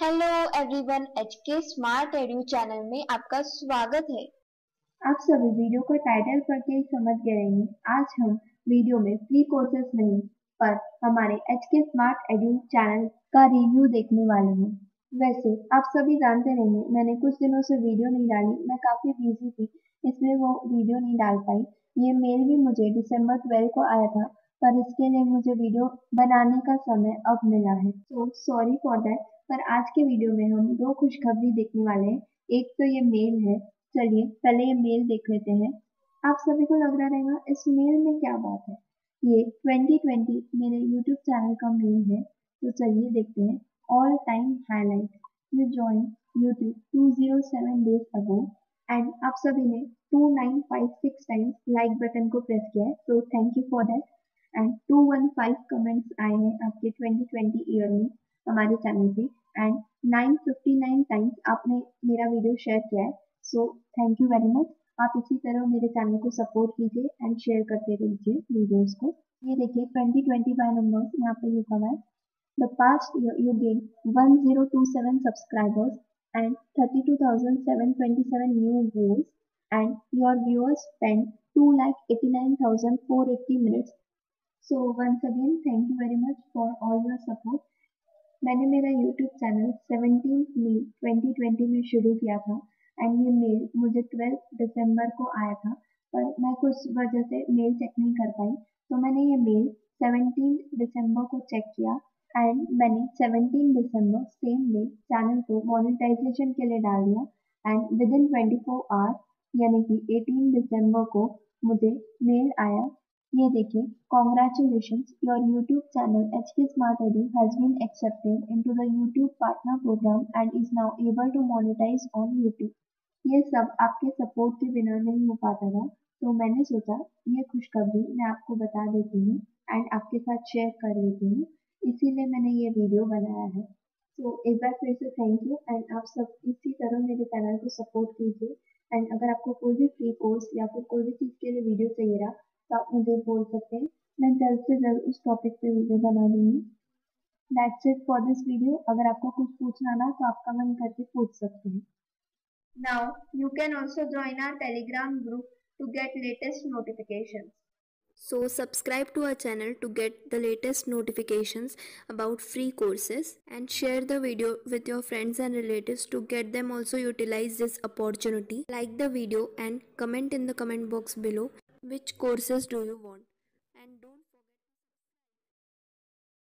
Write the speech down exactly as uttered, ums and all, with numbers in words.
Hello everyone, H K smart edu channel में आपका स्वागत है। आप सभी वीडियो को टाइटल पढ़कर समझ गए होंगे। आज हम वीडियो में फ्री कोर्सेस नहीं पर हमारे H K smart edu channel का रिव्यू देखने वाले हैं। वैसे आप सभी जानते रहेंगे, मैंने कुछ दिनों से वीडियो नहीं डाली, मैं काफ़ी बिजी थी इसलिए वो वीडियो नहीं डाल पाई। ये मेल भी मुझे दिसंबर ट्वेल्व को आया था, पर इसके लिए मुझे वीडियो बनाने का समय अब मिला है, तो सॉरी फॉर दैट। पर आज के वीडियो में हम दो खुशखबरी देखने वाले हैं। एक तो ये मेल है, चलिए पहले ये मेल देख लेते हैं। आप सभी को लग रहा रहेगा इस मेल में क्या बात है। ये ट्वेंटी ट्वेंटी मेरे यूट्यूब चैनल का मेल है, तो चलिए देखते हैं। All time highlight, you join YouTube two zero seven days ago and आप सभी ने two nine five six times like button को प्रेस किया है, तो thank you for that. And two one five comments आए हैं आपके ट्वेंटी ट्वेंटी ईयर में हमारे चैनल पे। And nine fifty nine times आपने मेरा वीडियो शेयर किया है, so thank you very much. आप इसी तरह मेरे चैनल को सपोर्ट कीजिए एंड शेयर करते रहिए वीडियोस को। ये देखिए ट्वेंटी ट्वेंटी बाय नंबर्स यहाँ पे लिखा हुआ है। The past you gain one zero two seven subscribers and thirty two thousand seven twenty seven new views and your viewers spend two lakh eighty nine thousand four eighty minutes. So once again thank you very much for all your support. मैंने मेरा YouTube channel seventeen May twenty twenty में शुरू किया था and ये mail मुझे twelfth दिसंबर को आया था, पर मैं कुछ वजह से मेल चेक नहीं कर पाई। तो मैंने ये मेल सेवनटीन दिसंबर को चेक किया एंड मैंने seventeen December same day channel को मोनेटाइजेशन के लिए डाल दिया and within twenty four hours यानी कि एटीन दिसंबर को मुझे मेल आया। ये देखिए, congratulations, your YouTube channel H K smart edu has been accepted into the YouTube partner programme and is now able to monetise on YouTube. ये सब आपके सपोर्ट के बिना नहीं हो पाता था, तो मैंने सोचा ये खुशखबरी मैं आपको बता देती हूँ एंड आपके साथ शेयर कर देती हूँ, इसीलिए मैंने ये वीडियो बनाया है। तो एक बार फिर से थैंक यू एंड आप सब इसी तरह मेरे चैनल को सपोर्ट कीजिए। एंड अगर आपको कोई भी फ्री कोर्स या फिर कोई भी चीज़ के लिए वीडियो चाहिए रहा तो आप मुझे बोल सकते हैं, मैं जल्द से जल्द उस टॉपिक पे वीडियो बना दूंगी। That's it for this video. अगर आपको कुछ पूछना ना तो आप कमेंट करके पूछ सकते हैं। Now you can also join our Telegram group to get latest notifications. So subscribe to our channel to get the latest notifications about free courses and share the video with your friends and relatives to get them also utilize this opportunity. Like the video and comment in the comment box below which courses do you want.